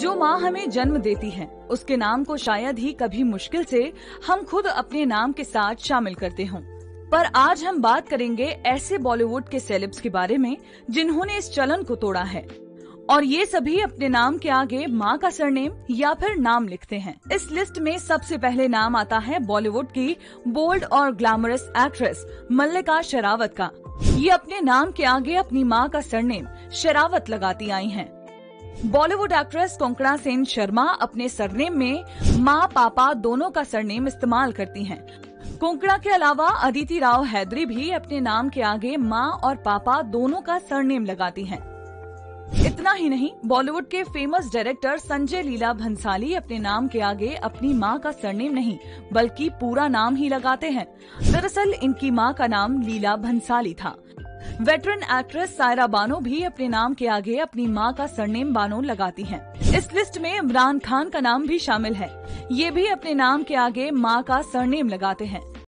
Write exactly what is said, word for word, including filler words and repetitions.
जो माँ हमें जन्म देती है उसके नाम को शायद ही कभी मुश्किल से हम खुद अपने नाम के साथ शामिल करते हों। पर आज हम बात करेंगे ऐसे बॉलीवुड के सेलेब्स के बारे में जिन्होंने इस चलन को तोड़ा है, और ये सभी अपने नाम के आगे माँ का सरनेम या फिर नाम लिखते हैं। इस लिस्ट में सबसे पहले नाम आता है बॉलीवुड की बोल्ड और ग्लैमरस एक्ट्रेस मल्लिका शेरावत का। ये अपने नाम के आगे अपनी माँ का सरनेम शेरावत लगाती आई हैं। बॉलीवुड एक्ट्रेस कोंकणा सेन शर्मा अपने सरनेम में माँ पापा दोनों का सरनेम इस्तेमाल करती हैं। कोंकणा के अलावा अदिति राव हैदरी भी अपने नाम के आगे माँ और पापा दोनों का सरनेम लगाती हैं। इतना ही नहीं, बॉलीवुड के फेमस डायरेक्टर संजय लीला भंसाली अपने नाम के आगे अपनी माँ का सरनेम नहीं बल्कि पूरा नाम ही लगाते हैं। दरअसल इनकी माँ का नाम लीला भंसाली था। वेटरन एक्ट्रेस सायरा बानो भी अपने नाम के आगे अपनी माँ का सरनेम बानो लगाती हैं। इस लिस्ट में इमरान खान का नाम भी शामिल है। ये भी अपने नाम के आगे माँ का सरनेम लगाते हैं।